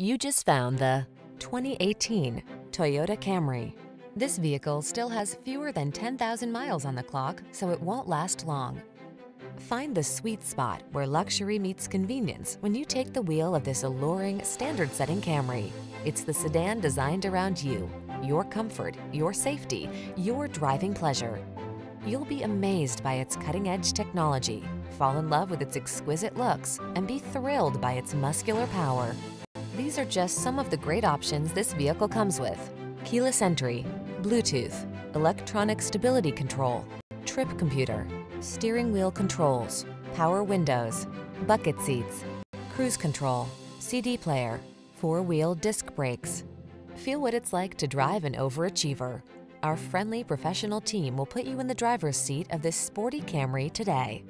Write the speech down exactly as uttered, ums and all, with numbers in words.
You just found the twenty eighteen Toyota Camry. This vehicle still has fewer than ten thousand miles on the clock, so it won't last long. Find the sweet spot where luxury meets convenience when you take the wheel of this alluring, standard-setting Camry. It's the sedan designed around you, your comfort, your safety, your driving pleasure. You'll be amazed by its cutting-edge technology, fall in love with its exquisite looks, and be thrilled by its muscular power. These are just some of the great options this vehicle comes with: keyless entry, Bluetooth, electronic stability control, trip computer, steering wheel controls, power windows, bucket seats, cruise control, C D player, four-wheel disc brakes. Feel what it's like to drive an overachiever. Our friendly professional team will put you in the driver's seat of this sporty Camry today.